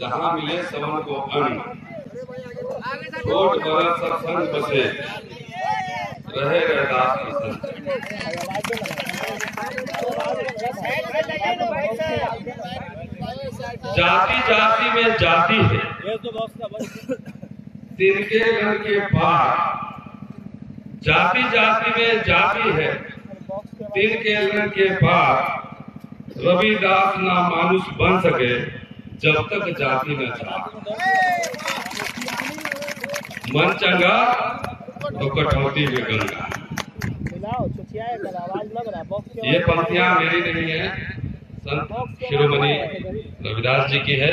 जहाँ मिले समन को अन्न, छोट बड़ा सब संग बसे, रहे रविदास के संग। जाति जाति में जाति है, तिनके घर के बाहर। जाति जाति में जाति है, तिनके घर के बाहर। रविदास ना मानुष बन सके जब तक जाति न चाहे। मन चंगा तो कटौती में गंगा। ये पंक्तियां मेरी नहीं है, संत शिरोमणि रविदास जी की है।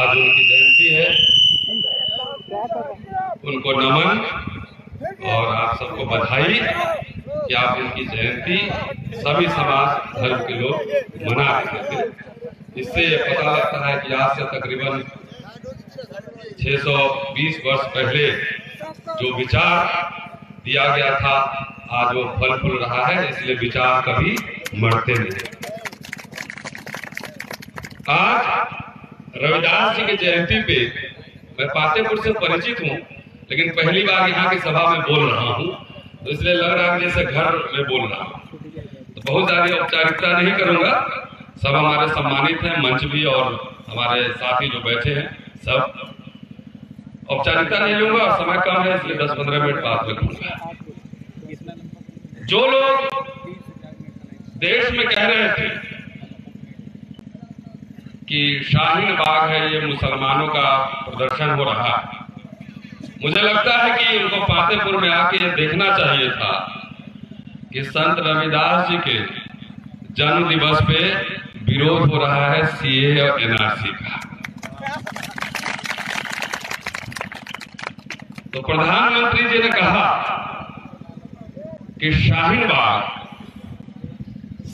आज उनकी जयंती है, उनको नमन और आप सबको बधाई कि आप उनकी जयंती सभी समाज धर्म के लोग मना रहे थे। इससे पता लगता है कि आज से तकरीबन 620 वर्ष पहले जो विचार दिया गया था आज वो फल फूल रहा है, इसलिए विचार कभी मरते नहीं। आज रविदास जी की जयंती पे मैं पातेपुर से परिचित हूँ, लेकिन पहली बार यहाँ की सभा में बोल रहा हूँ, तो इसलिए लग रहा है जैसे घर में बोल रहा हूँ। बहुत सारी औपचारिकता नहीं करूंगा। सब हमारे सम्मानित हैं, मंच भी और हमारे साथी जो बैठे हैं सब। औपचारिकता नहीं लूंगा, समय कम है, इसलिए 10-15 मिनट बात रखूंगा। जो लोग देश में कह रहे थे कि शाहीन बाग है, ये मुसलमानों का प्रदर्शन हो रहा है, मुझे लगता है कि उनको पातेपुर में आके देखना चाहिए था कि संत रविदास जी के जन्म दिवस पे विरोध हो रहा है सीएए और एनआरसी का। तो प्रधानमंत्री जी ने कहा कि शाहीन बाग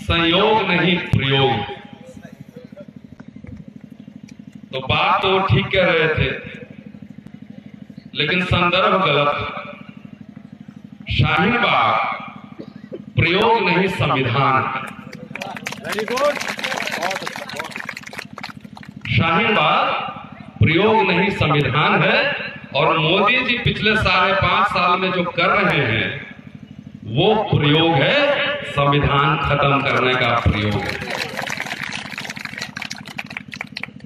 संयोग नहीं प्रयोग। तो बात तो ठीक कह रहे थे, लेकिन संदर्भ गलत। शाहीन बाग प्रयोग नहीं संविधान। Very good. शाहीन बाग प्रयोग नहीं संविधान है। और मोदी जी पिछले 5.5 साल में जो कर रहे हैं वो प्रयोग है, संविधान खत्म करने का प्रयोग है।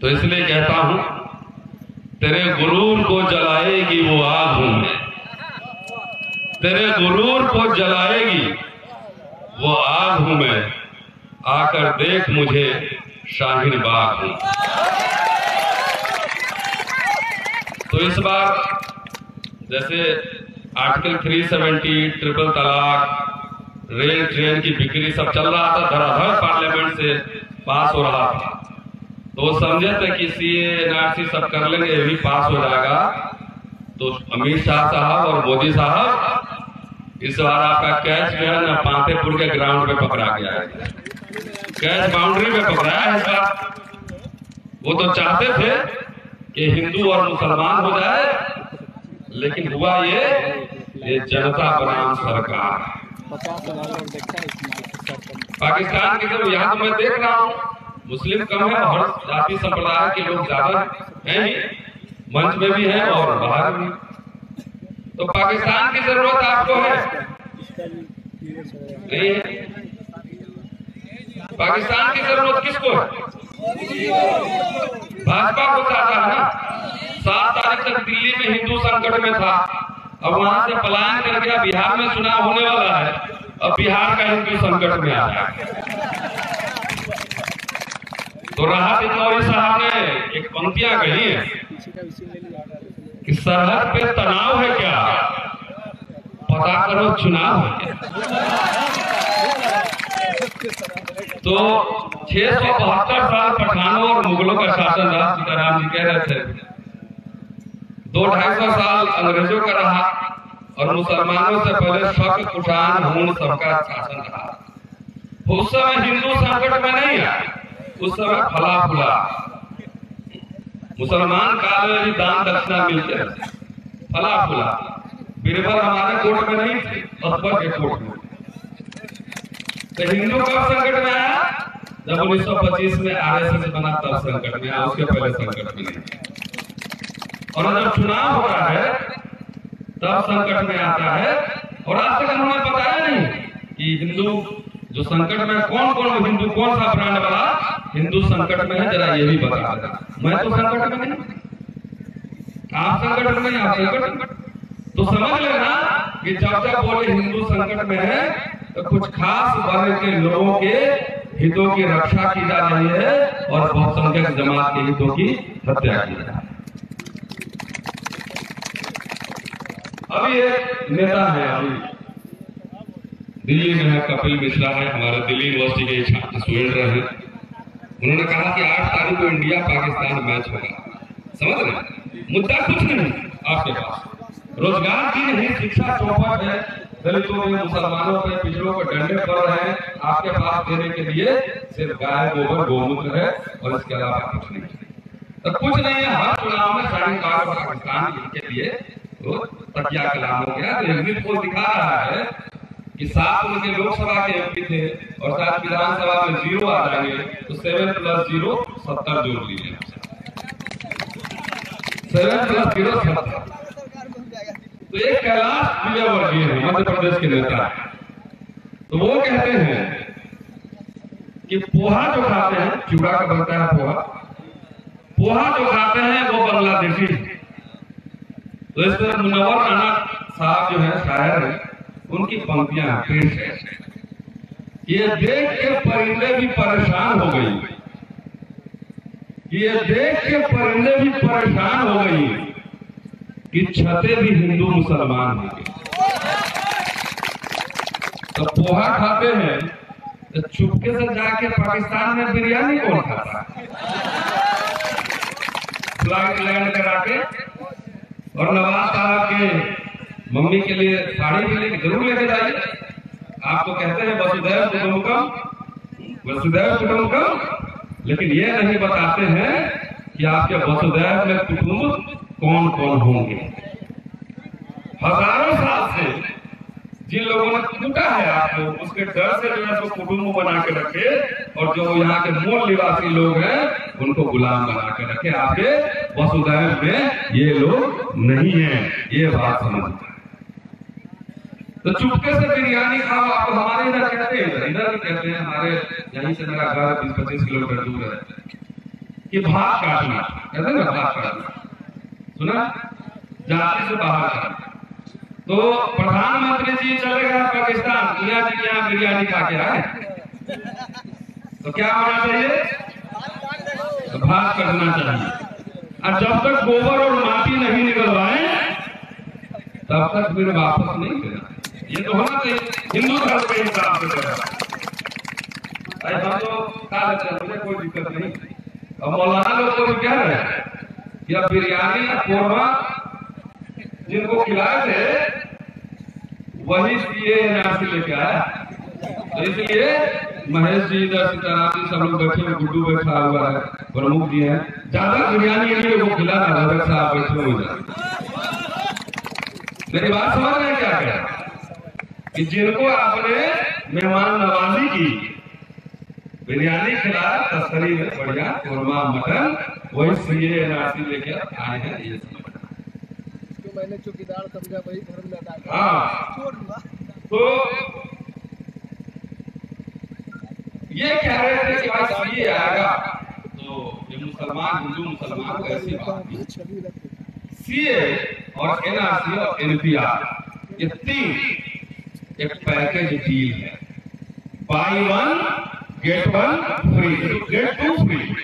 तो इसलिए कहता हूं, तेरे गुरूर को जलाएगी वो आग हूं मैं, तेरे गुरूर को जलाएगी वो आग हूं मैं, आकर देख मुझे शाहीन बाग हूं। तो इस बार जैसे आर्टिकल 370, ट्रिपल तलाक, रेल ट्रेन की बिक्री सब चल रहा था, धराधर पार्लियामेंट से पास हो रहा था, तो समझे थे कि सीए एनआरसी सब कर लेंगे, ये भी पास हो जाएगा। तो अमित शाह साहब और मोदी साहब, इस बार आपका कैच जो है ना पातेपुर के ग्राउंड पे पकड़ा गया है, कैच बाउंड्री पे पकड़ाया है इस बार। वो तो चाहते थे कि हिंदू और मुसलमान हो जाए, लेकिन हुआ ये जनता बनाम सरकार। पाकिस्तान के लोग, यहाँ मैं देख रहा हूँ मुस्लिम कम है और जाति संप्रदाय के लोग ज्यादा हैं, मंच में भी हैं और बाहर भी। तो पाकिस्तान की जरूरत आपको है नहीं है? पाकिस्तान की जरूरत किसको है? भाजपा को चाहता है ना। 7 तारीख तक दिल्ली में हिंदू संकट में था, अब वहां से पलायन करके बिहार में चुनाव होने वाला है, अब बिहार का हिंदू संकट में आ रहा है। तो राहत चौधरी साहब ने एक पंक्तियां कही है कि सरहद पे तनाव है क्या, पता करो चुनाव है क्या। तो 672 साल पठानों और मुगलों का शासन रहा, सीताराम जी कह रहे थे। 200-250 साल अंग्रेजों का रहा और मुसलमानों से पहले शक कुषाण हूण सबका शासन रहा। उस समय हिंदू संकट में नहीं आए, उस समय फला फुला मुसलमान काले दान दक्षिणा मिलते रहे, फला फुला। बीरबल हमारे कोर्ट में नहीं थे, अकबर के कोर्ट में। तो हिंदू कब संकट में आया? जब 1925 में आरएसएस बना तब संकट में, उसके पहले संकट में नहीं। और जब चुनाव हो रहा है तब संकट में आता है। और आज तक हमें बताया नहीं कि हिंदू जो संकट में कौन कौन हिंदू, कौन सा प्राण वाला हिंदू संकट में है, जरा ये भी बता दें। मैं तो संकट में नहीं, आप संकट में, आप संकट। तो समझ लेना कि जब जब बोले हिंदू संकट में है तो कुछ खास वर्ग के लोगों के हितों की रक्षा की जा रही है और बहुसंख्यक जमात के हितों की हत्या की जा रही है। अभी एक नेता है, अभी दिल्ली में है, कपिल मिश्रा है, हमारे दिल्ली यूनिवर्सिटी के छात्र स्टूडेंट रहे। उन्होंने कहा कि 8 तारीख को इंडिया पाकिस्तान मैच होगा। समझ रहे, मुद्दा कुछ नहीं, आपके पास रोजगार की नहीं, शिक्षा चौपट है, दलितों में, मुसलमानों पे, पिछड़ों को डंडे पड़ रहे हैं, आपके पास देने के लिए सिर्फ गाय गोबर गोमूत्र है और इसके अलावा कुछ नहीं है। तो कुछ नहीं है, हर चुनाव में 4.5 पाकिस्तान के लिए तो तकिया कलाम हो गया। तो एग्जिट पोल दिखा रहा है कि 7 उनके लोकसभा के एमपी थे और 7 विधानसभा में 0 आ जाएंगे, तो 7+0=70 जोड़ लीजिए, 7+0=70। तो एक कैलाश विजयवर्गीय है, मध्य प्रदेश के नेता है। तो वो कहते हैं कि पोहा जो खाते हैं, चूड़ा का बनता है पोहा जो खाते हैं वो बांग्लादेशी। तो इस तरह मुनव्वर राणा साहब जो है, शायर है, उनकी पंक्तियां पेश है। ये देख के परिंदे भी परेशान हो गई, ये देख के परिंदे भी परेशान हो गई कि छते भी हिंदू मुसलमान हो गए। तो पोहा खाते हैं तो चुपके से जाके पाकिस्तान में बिरयानी कौन खाता है, फ्लाइट लैंड करा के। और नवाज साहब के मम्मी के लिए साड़ी भी लेके जरूर लेके जाइए, आपको कहते हैं वसुधैव कुटुंबकम, वसुधैव कुटुंबकम, लेकिन ये नहीं बताते हैं कि आपके वसुधैव में कुटुंब कौन कौन होंगे। हजारों साल से जिन लोगों ने कूटा है आपको, उसके डर से जो है तो कुटुंब बना के रखे, और जो यहाँ के मूल निवासी लोग हैं उनको गुलाम बना के रखे। आपके वसुधैव में ये लोग नहीं है, ये बात समझते। तो चुपके से बिरयानी खाओ, आपको हमारे इधर कहते हैं, इधर भी कहते हैं, हमारे यहीं से मेरा घर 20-25 किलोमीटर दूर है, कि भाग काटना कहते हैं ना, भाग काटना सुना, जाति से बाहर काटना। तो प्रधानमंत्री जी चले गए पाकिस्तान, दुनिया जी के यहाँ बिरयानी खा के आए, तो क्या होना चाहिए, भाग करना चाहिए। और जब तक गोबर और माटी नहीं निकलवाए तब तक फिर वापस नहीं देना, ये तो होना चाहिए हिंदू धर्म के हिसाब से। ऐसा तो मुझे कोई दिक्कत नहीं। और मौलाना लोग तो कह रहे हैं कि अब बिरयानी या कोरमा जिनको खिलाए थे वही CAA NRC लेके आया। तो इसलिए महेश जी, इधर सीताराम जी, सब लोग बैठे हैं, गुड्डू बैठा हुआ है, प्रमुख जी है, ज्यादा बिरयानी के लिए वो खिला रहा है, साहब बैठे हुए। मेरी बात समझ रहे हैं क्या कह रहे हैं, कि जिनको आपने मेहमान नवाजी की, बिरयानी खिलाया, तस्करी में बढ़िया कोरमा मटन, वही CAA NRC लेके आए हैं। ये तो मैंने चौकीदार समझा, वही धर्म लगा। हाँ, तो ये कह रहे थे कि भाई सही आएगा तो ये मुसलमान हिंदू मुसलमान कैसी बात। CAA और NRC और NPR ये तीन एक पैकेज डील है, buy 1 get 1 free, get 2 free,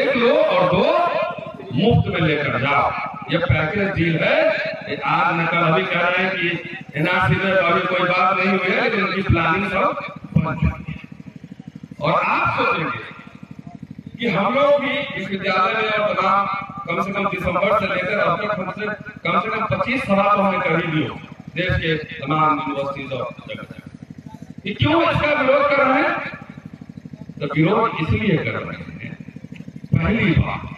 एक लो और 2 मुफ्त में लेकर जाओ, ये पैकेज डील है। आज निकल अभी कह रहे हैं कि NRC में अभी कोई बात नहीं हुई है, लेकिन उनकी प्लानिंग सब बन चुकी है। और आप सोचेंगे कि हम लोग भी विश्वविद्यालय में और तमाम कम से कम दिसंबर से लेकर अब तक हमसे कम से कम 25 सवाल तो हमने कर ही दिए देश के तमाम यूनिवर्सिटीज और जगह। क्यों इसका विरोध कर रहे हैं? तो विरोध इसलिए कर रहे हैं, पहली बात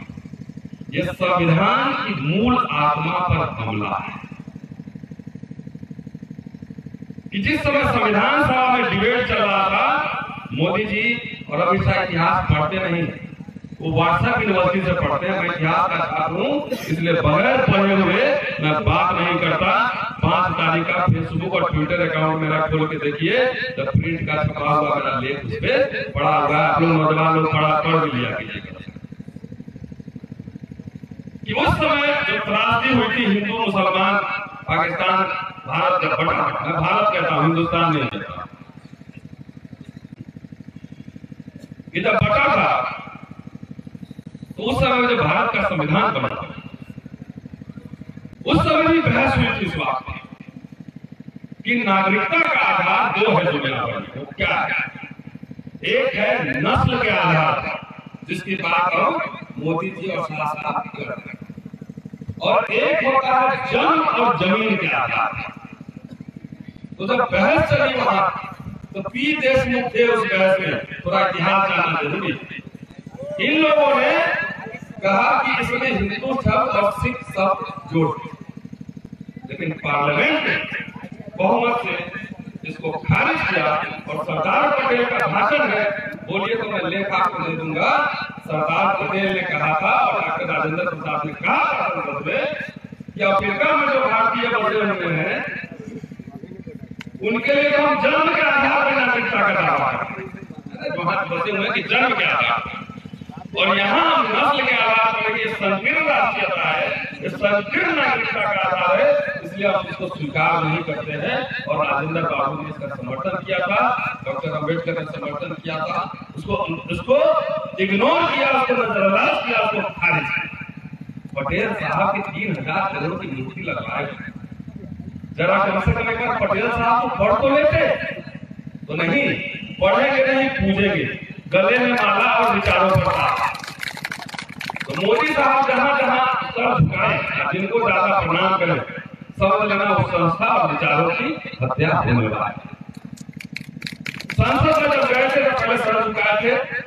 यह संविधान की मूल आत्मा पर हमला है कि जिस समय संविधान सभा में डिबेट चल रहा था, मोदी जी और अमित शाह इतिहास पढ़ते नहीं, वो व्हाट्सएप यूनिवर्सिटी से पढ़ते हैं। मैं इतिहास का छात्र हूँ, इसलिए बगैर पढ़े हुए मैं बात नहीं करता। 5 तारीख का फेसबुक और ट्विटर अकाउंट मेरा खोल के देखिए, तो प्रिंट का छपा हुआ मेरा लेख उस पर पड़ा हुआ है। नौजवान लोग पढ़ लिया कीजिएगा कि उस समय जब त्रासदी हुई थी, हिंदू मुसलमान पाकिस्तान भारत का बटा, मैं भारत कहता हूं, हिंदुस्तान नहीं कहता, ये जब बटा था तो उस समय जब भारत का संविधान बना था, उस समय भी बहस हुई थी इस बात पर कि नागरिकता का आधार दो है जो मेरा बनी, क्या है? एक है नस्ल के आधार पर, जिसकी बात हम मोदी जी और शाह साहब कर रहे हैं, और एक होता है जन्म और जमीन के आधार पर। तो जब बहस चली वहां, तो पी देशमुख थे उस बहस में, थोड़ा इतिहास जानना जरूरी। इन लोगों ने कहा कि इसमें हिंदू शब्द और सिख शब्द जोड़, लेकिन पार्लियामेंट ने बहुमत से इसको खारिज किया। और सरदार पटेल का भाषण है, बोलिए तो मैं लेख आपको दे दूंगा। सरदार पटेल ने कहा था और डॉक्टर राजेंद्र प्रसाद ने कहा कि अफ्रीका में जो भारतीय बसे हुए हैं उनके लिए हम जन्म के आधार पर नागरिकता का दावा करें, वहां बसे हुए कि जन्म के आधार, और यहाँ हम नस्ल के आधार पर। ये संकीर्ण राष्ट्रीयता है, ये संकीर्ण नागरिकता का आधार है, इसलिए हम इसको स्वीकार नहीं करते हैं। और राजेंद्र बाबू ने इसका समर्थन किया था, डॉक्टर अम्बेडकर ने समर्थन किया था, उसको इग्नोर किया, उसको नजरअंदाज किया, उसको खारिज किया। पटेल साहब की 3000 करोड़ की नियुक्ति लगवाए, जरा कम से कम एक बार पटेल साहब को पढ़ तो लेते, तो नहीं पढ़ेंगे, नहीं पूजेंगे, गले में माला और विचारों पर ताला। तो मोदी साहब जहां जहां सर झुकाए, जिनको ज्यादा प्रणाम करें, समझ लेना उस संस्था और विचारों की हत्या होने वाली है। संसद में जब गए थे तो पहले सर झुकाए थे,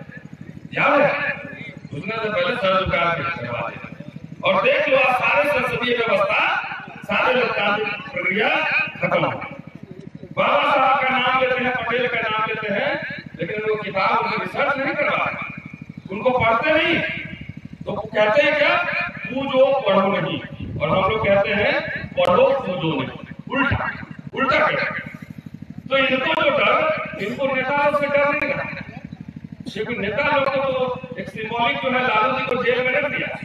याद है, उसने तो पहले सर झुका के, और देख लो आप सारे संसदीय व्यवस्था, सारे लोकतांत्रिक प्रक्रिया खत्म। बाबा साहब का नाम लेते हैं, पटेल का नाम लेते हैं, लेकिन वो किताब उनका रिसर्च नहीं करवा, उनको पढ़ते नहीं, तो कहते हैं क्या, पूजो पढ़ो नहीं, और हम लोग कहते हैं पढ़ो पूजो नहीं, उल्टा उल्टा कहते। तो इनको जो डर, इनको नेताओं से डर नहीं रहा, क्योंकि नेता लोगों को एक सिंबॉलिक जो है, लालू जी को जेल में रख दिया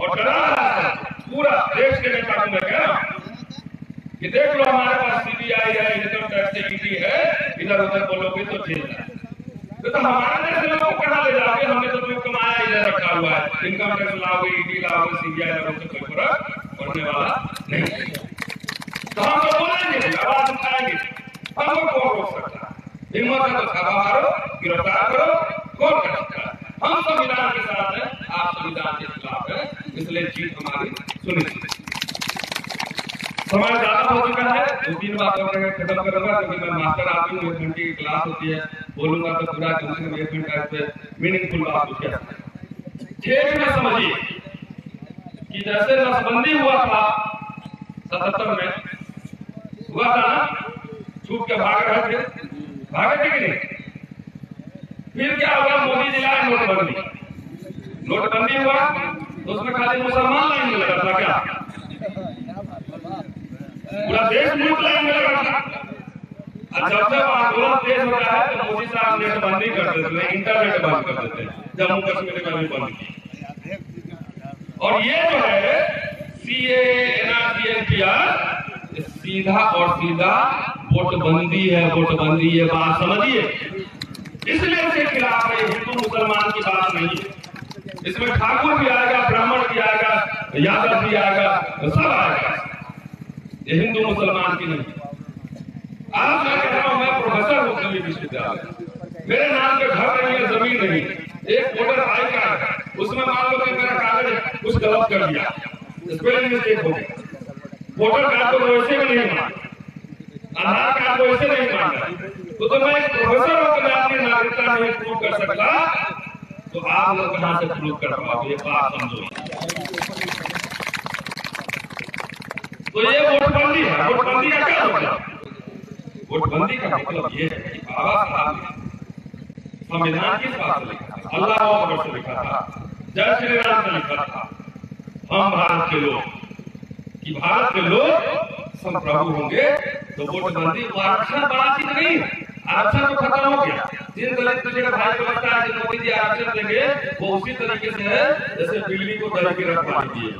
और डरा रहा पूरा देश के नेता को। मैं कह रहा कि देख लो हमारे पास सीबीआई है, इनकम टैक्स ईडी है, इधर उधर बोलोगे तो जेल है। तो हमारे देश के लोगों को कहां ले जाओगे, हमने तो तुम्हें कमाया इधर रखा हुआ है, इनकम टैक्स लाओगे, ईडी लाओगे, सीबीआई लाओगे, कोई फर्क पड़ने वाला नहीं। तो हम तो बोलेंगे, आवाज उठाएंगे, हमको कौन रोक सकता है? हिम्मत है तो छापा मारो, गिरफ्तार करो, कौन कर सकता है? हम संविधान के साथ हैं, आप संविधान के खिलाफ हैं, इसलिए जीत हमारी सुनिश्चित। समय ज्यादा हो चुका है, 2-3 बात करके खत्म करूंगा, क्योंकि मैं मास्टर आदमी हूँ, 1 घंटे की क्लास होती है, बोलूंगा तो पूरा कम से कम 1 मिनट का इसमें मीनिंगफुल बात हो गया। खेल में समझिए कि जैसे नसबंदी हुआ था 77 में, हुआ था ना, छूट के भाग रहे थे, भागे थे कि नहीं? फिर क्या हुआ, मोदी जी लाए नोटबंदी, नोटबंदी हुआ तो उसमें खाली मुसलमान लाइन में लगा था, क्या पूरा देश नोट लाइन में लगा था? जब जब आंदोलन तेज होता है तो मोदी साहब नेट बंद नहीं कर देते हैं, इंटरनेट बंद कर देते हैं, जम्मू कश्मीर में भी बंद की। और ये जो है CAA NRC सीधा और सीधा वोटबंदी है, वोटबंदी है, बात समझिए। इसलिए इसके खिलाफ है, हिंदू मुसलमान की बात नहीं है, इसमें ठाकुर भी आएगा, ब्राह्मण भी आएगा, यादव भी आएगा, सब आएगा, ये हिंदू मुसलमान की नहीं। आज मैं कह रहा हूं, मैं प्रोफेसर हूं दिल्ली विश्वविद्यालय, मेरे नाम पे घर नहीं है, जमीन नहीं, एक वोटर आई कार्ड, उसमें मान लो कि मेरा कागज कुछ गलत कर दिया, स्पेलिंग मिस्टेक हो गई, वोटर कार्ड को वैसे भी नहीं माना, आधार कार्ड को वैसे नहीं माना, तो मैं एक प्रोफेसर हूं, मैं अपनी नागरिकता नहीं प्रूव कर सकता, तो आप लोग कहां से प्रूव कर पाओगे? ये बात समझो। तो ये वोटबंदी है, वोटबंदी का क्या मतलब? वोटबंदी का मतलब ये है कि बाबा साहब संविधान के पास लिखा था, अल्लाह वालों से लिखा था, जय श्री राम से लिखा था। हम भारत के लोग कि भारत के लोग संप्रभु होंगे तो वोटबंदी आरक्षण बड़ा चीज नहीं है। आरक्षण तो खत्म हो गया। जिन गलत तरीके का भाई को लगता है कि मोदी जी आरक्षण देंगे वो उसी तरीके से है जैसे बिल्ली को डरा के रख पाती है।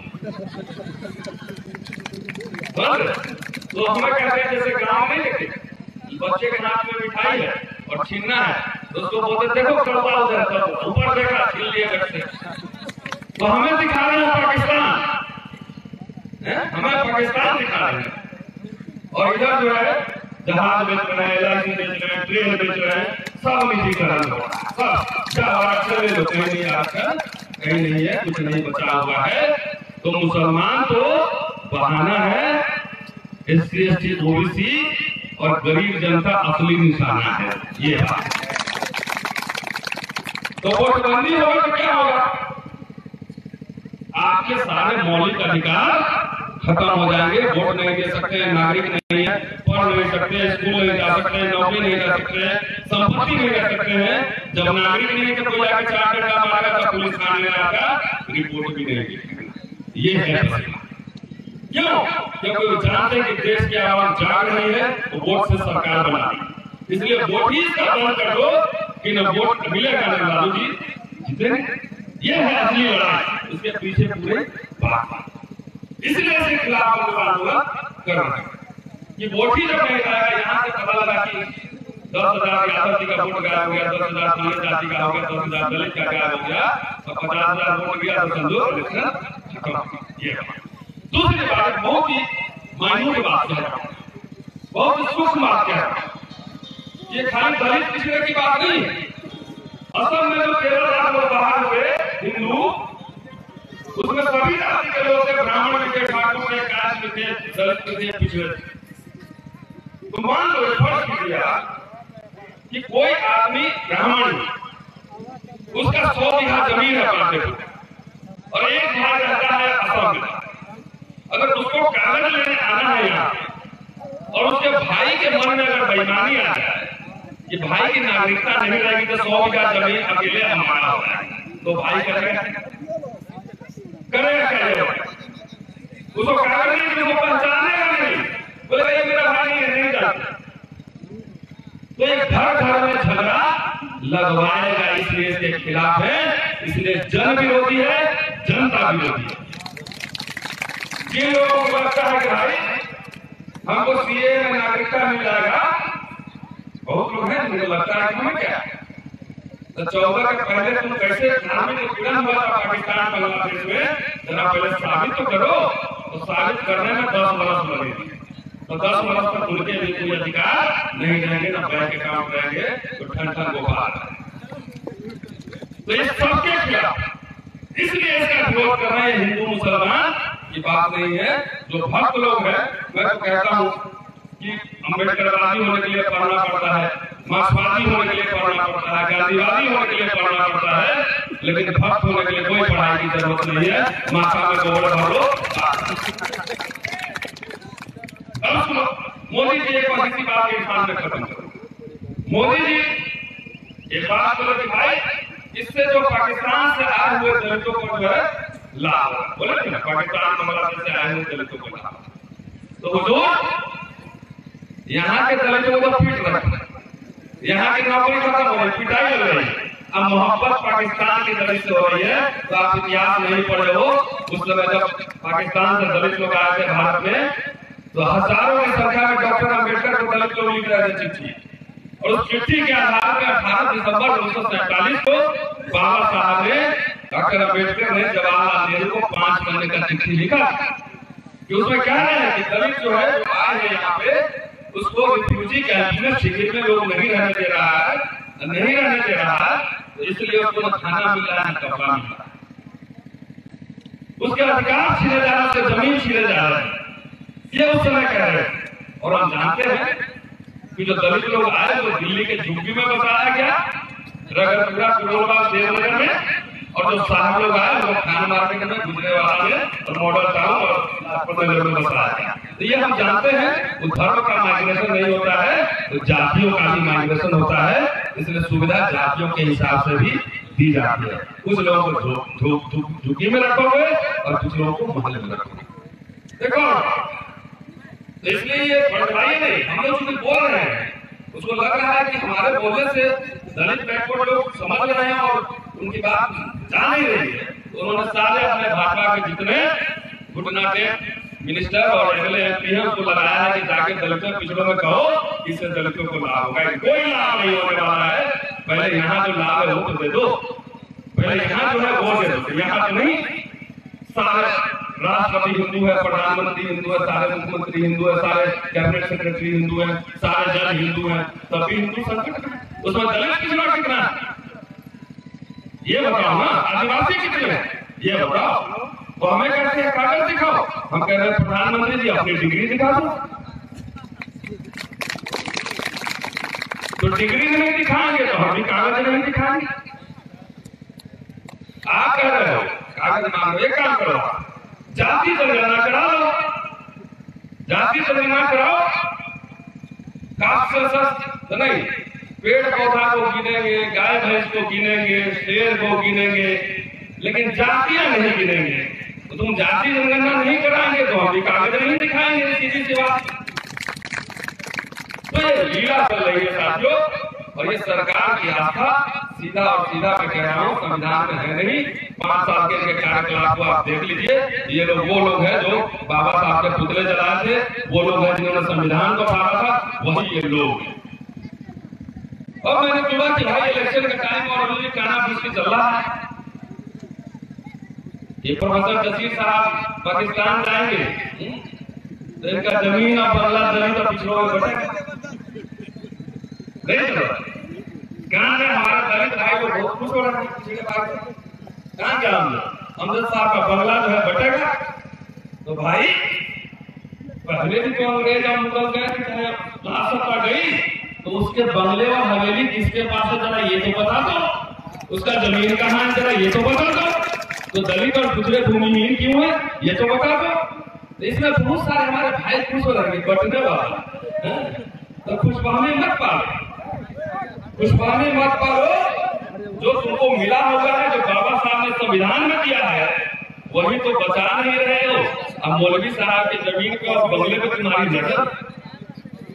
तो हमें कहते हैं जैसे गाँव में लेके बच्चे के हाथ में मिठाई है और छीनना है तो उसको बोलते देखो कड़वा हो जाता है, ऊपर देखा छीन लिए करते। तो हमें दिखा रहे हैं पाकिस्तान, हमें पाकिस्तान दिखा रहे हैं। और इधर जो है जहाज बेच रहे हैं, एलआईसी बेच रहे हैं, ट्रेन बेच रहे हैं, सब निजीकरण हो रहा है। सब क्या आरक्षण में लोग नहीं, आरक्षण कहीं नहीं है, कुछ नहीं बचा हुआ है। तो मुसलमान तो बहाना है, SC ST OBC और गरीब जनता असली निशाना है। ये बात तो वोटबंदी होगी तो क्या होगा? आपके सारे मौलिक अधिकार खत्म हो जाएंगे। वोट नहीं दे सकते, नागरिक नहीं है, पढ़ नहीं सकते, स्कूल नहीं जा सकते, नौकरी नहीं कर सकते, संपत्ति नहीं कर सकते हैं। जब नागरिक नहीं तो कोई आगे चार्टर का मारा था, पुलिस थाने लाता, रिपोर्ट भी नहीं देगी। ये है क्यों? क्योंकि वो जानते हैं कि देश की आवाज जाग रही है तो वोट से सरकार बनाएगी। इसलिए वोट ही बंद कर दो कि न वोट मिलेगा न लालू जी जीते। ये है असली लड़ाई, उसके पीछे पूरे बात। इसलिए इसके खिलाफ आंदोलन कर रहे हैं कि वोट ही जब नहीं आया। यहाँ से पता लगा कि 10,000 यादव जी का वोट गायब हो गया, 10,000 माले जाति का हो गया, 10,000 दलित का गायब हो गया और 50,000 वोट गया तो समझो इलेक्शन खत्म। ये दूसरी बात बहुत ही मायने की बात है, बहुत सूक्ष्म बात है। ये खाली दलित पिछड़े की बात नहीं है। असम में जो 13,000 लोग बाहर हुए हिंदू, उसमें सभी जाति के लोग थे, ब्राह्मण भी थे, ठाकुर थे, कास्ट भी थे, दलित भी थे, पिछड़े थे। तो मान लो फर्ज किया कि कोई आदमी ब्राह्मण उसका 100 बीघा जमीन है पास और 1 बीघा रहता है असम में। अगर उसको कागज लेने आना है यहाँ और उसके भाई के मन में अगर बेईमानी आ जाए कि भाई की नागरिकता नहीं रहेगी तो 100 बीघा जमीन अकेले हमारा हो रहा है तो भाई करेगा करेगा। उसको कागज नहीं, उसको पहचाने का नहीं, बोले ये मेरा भाई है नहीं जानता। तो एक घर घर में झगड़ा लगवाएगा, इसलिए इसके खिलाफ है। इसलिए जन विरोधी है, जनता विरोधी है। जिन लोगों को लगता है कि भाई हमको CAA में नागरिकता मिल जाएगा, बहुत लोग हैं मुझे लगता है कि हमें क्या तो 14 के पहले तुम कैसे हुआ था पाकिस्तान बांग्लादेश में, जरा पहले साबित तो करो। तो साबित करने में 10 वर्ष लगेगी। तो 10 वर्ष तक उनके लिए कोई अधिकार नहीं रहेंगे, न बैंक के काम रहेंगे, तो ठंडा गोपाल। तो ये सबके खिलाफ, इसलिए इसका विरोध कर रहे हैं हिंदू मुसलमान। ये बात नहीं है। जो भक्त लोग हैं, मैं तो कहता हूँ कि अम्बेडकरवादी होने के लिए पढ़ना पड़ता है, मार्क्सवादी होने के लिए पढ़ना पड़ता है, गांधीवादी होने के लिए पढ़ना पड़ता है, लेकिन भक्त होने के लिए कोई पढ़ाई की जरूरत नहीं है। माथा में गोबर भरो। मोदी जी एक बात में खत्म करो। मोदी जी एक बात बोले कि भाई इससे जो पाकिस्तान से आए हुए दलितों को जो है लाभ, बोले ना पाकिस्तान बांग्लादेश से आए हुए दलितों को लाभ, तो वो यहाँ के दलितों को पीट रहे हैं, यहाँ की नौकरी खत्म हो गई, पिटाई लग रही है। अब मोहब्बत पाकिस्तान की दलित से हो रही है। तो आप इतिहास नहीं पढ़े हो, उस समय जब पाकिस्तान से दलित लोग आए थे भारत में तो हजारों की संख्या में डॉक्टर अम्बेडकर को दलित लोग लिख रहे थे चिट्ठी, और उस चिट्ठी के आधार पर 18 दिसंबर 1947 को बाबा साहब ने, डॉक्टर अम्बेडकर ने जवाहरलाल नेहरू को 5 महीने का चिट्ठी लिखा कि उसमें क्या है कि दलित जो है आए हैं यहाँ पे उसको रिफ्यूजी कैंप में शिविर में लोग नहीं रहने दे रहा है, तो इसलिए उसको खाना मिल रहा है, कपड़ा मिल रहा है, उसके अधिकार छीने जा रहे हैं, जमीन छीने जा रहे हैं। ये उस समय कह रहे हैं। और हम जानते हैं कि जो दलित लोग आए वो दिल्ली के झुग्गी में बताया गया, रगरपुरा कुरोबा देवनगर में, और जो साहब लोग आए वो खान मार्केट में गुजरे वाला में और मॉडल टाउन और में बताया गया। तो ये हम जानते हैं धर्म का माइग्रेशन नहीं होता है तो जातियों का भी माइग्रेशन होता है। इसलिए सुविधा जातियों के हिसाब से भी दी जाती है। कुछ लोगों को झुकी में रखोगे और कुछ लोगों को मोहल्ले में रखोगे। देखो इसलिए ये बड़ाई नहीं, हम लोग उसको बोल रहे हैं, उसको लग रहा है कि हमारे बोलने से दलित बैकवर्ड लोग समझ रहे हैं और उनकी बात जा नहीं रही है। उन्होंने सारे अपने भाजपा के जितने घुटना टेक मिनिस्टर और अगले एमपी को लगाया है कि जाके दलितों पिछड़ों में कहो, इससे दलितों को लाभ होगा। कोई लाभ नहीं होने वाला है। पहले यहाँ जो लाभ है वो तो दे दो, पहले यहाँ जो है वो दे दो। यहाँ तो नहीं, सारे राष्ट्रपति हिंदू है, प्रधानमंत्री हिंदू है, सारे मुख्यमंत्री हिंदू है, सारे कैबिनेट सेक्रेटरी हिंदू है, सारे जज हिंदू है, सभी हिंदू संकट में। उसमें दलित कितना कितना ये बताओ ना, आदिवासी कितने ये बताओ। तो हमें कहते हैं कागज दिखाओ, हम कह रहे हैं प्रधानमंत्री जी अपनी डिग्री दिखा दो। तो डिग्री नहीं दिखाएंगे तो हम भी कागज नहीं दिखाएंगे। आप कह रहे हो कागज मांगो, एक काम करो जाति जनगणना कराओ, जाति जनगणना कराओ। कास्ट नहीं, पेड़ पौधा को गिनेंगे, गाय भैंस को गिनेंगे, शेर को गिनेंगे, लेकिन जातियां नहीं गिनेंगे। तो तुम जाति जनगणना नहीं कराएंगे तो हम कागज नहीं दिखाएंगे, सीधी सी बात। तो ये लीला चल रही है साथियों, और ये सरकार की आस्था सीधा और सीधा मैं कह रहा हूँ संविधान में है नहीं। 5 साल के कार्यकलाप को आप देख लीजिए। ये लोग वो लोग हैं जो बाबा साहब के पुतले जलाए थे, वो लोग हैं जिन्होंने संविधान को फाड़ा था, वही ये लोग। और मैंने बोला कि भाई इलेक्शन का टाइम और अभी काना फूसी चल रहा है। ये प्रोफेसर जसीर साहब पाकिस्तान जाएंगे तो इनका जमीन और बदला जमीन का पिछड़ों में बटेगा नहीं। कहा गया हमारा दलित भाई को बहुत खुश हो रहा है, कहा गया अमृत साहब का बंगला जो है बटेगा। तो भाई पहले भी तो अंग्रेज और मुगल गए, लाशता गई तो उसके बंगले और हवेली किसके पास है जरा ये तो बता दो, उसका जमीन कहाँ है जरा ये तो बता दो। तो दलित और दूसरे भूमिहीन क्यों है ये तो बता दो। तो इसमें बहुत सारे हमारे भाई खुश हो रहे बटने वाला, तो खुशबहमी मत पालो, खुशबहमी मत पालो। जो तुमको मिला होगा है, जो बाबा साहब ने संविधान में दिया है, वही तो बचा नहीं रहे हो। अब मौलवी साहब की जमीन पे और बंगले पे तुम्हारी नजर।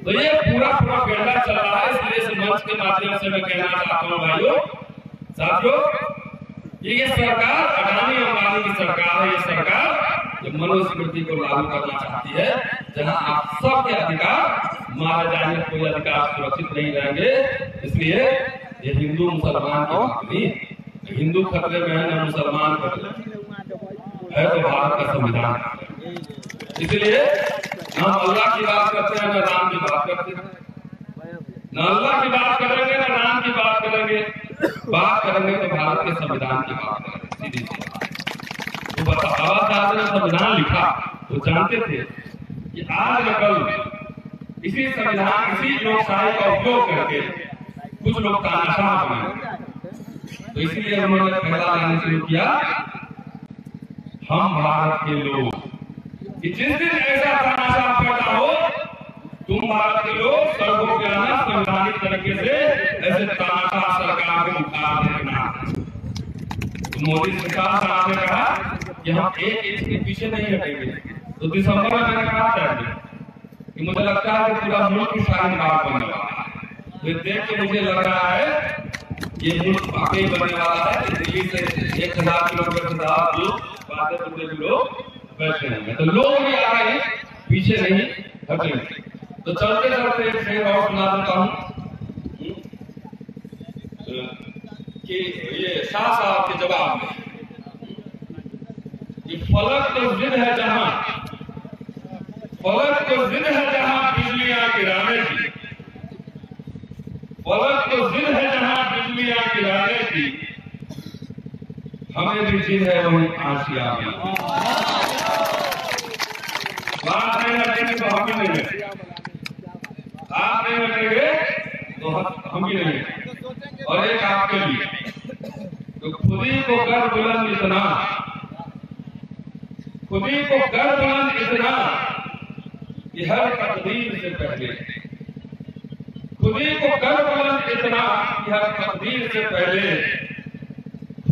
तो ये पूरा बेड़ा चल रहा है। इसलिए इस मंच के माध्यम से मैं कहना चाहता हूँ भाइयों साथियों, ये सरकार अडानी अंबानी की सरकार है। ये सरकार ये मनुस्मृति को लागू करना चाहती है, जहां आप सबके अधिकार मारे जाएंगे, कोई अधिकार सुरक्षित नहीं रहेंगे। इसलिए ये हिंदू मुसलमान की बात नहीं, हिंदू खतरे में है ना मुसलमान खतरे है, तो भारत का संविधान। इसलिए ना अल्लाह की बात करते हैं ना राम की बात करते हैं, ना अल्लाह की बात करेंगे ना राम की बात करेंगे, बात करेंगे तो भारत के संविधान की बात करेंगे, सीधी सी बात। तो बाबा साहब ने संविधान लिखा, वो जानते थे कि आज कल इसी संविधान इसी लोकशाही का उपयोग करके कुछ लोग तानाशाह बनाए। तो इसलिए उन्होंने फैसला लेना शुरू किया, हम भारत के लोग। जिस दिन ऐसा तानाशाह पैदा हो, तुम भारत के लोग सड़कों पे आना, संवैधानिक तरीके से ऐसे तानाशाह सरकार के मुकाबले करना। तो मोदी सरकार साहब ने कहा कि हम एक इंच के पीछे नहीं हटेंगे। तो दिसंबर में मैंने कहा था कि मुझे लगता है कि पूरा मुल्क शाहीन बाग बनने वाला है। तो देख के मुझे लग रहा है ये मुल्क वाकई बनने वाला है। दिल्ली से 1000 किलोमीटर दूर लोग बैठे हैं, तो लोग भी आ रहे हैं, पीछे नहीं हटेंगे। तो चलते चलते एक शेर और सुना देता हूं कि ये शाह साहब के जवाब में, फलक तो जिद है जहां, फलक तो जिद है जहां बिजलियां किराने की, फलक तो जिद है जहां बिजलियां किराने की, हमें भी जिद है वहीं आशिया में। बात नहीं लगेगी तो हमें नहीं लगेगी, आप नहीं बनेंगे तो हम ही रहेंगे। और एक आपके लिए, तो खुदी को कर बुलंद इतना, खुदी को कर बुलंद इतना कि हर तकदीर से पहले, खुदी को कर बुलंद इतना कि हर तकदीर से पहले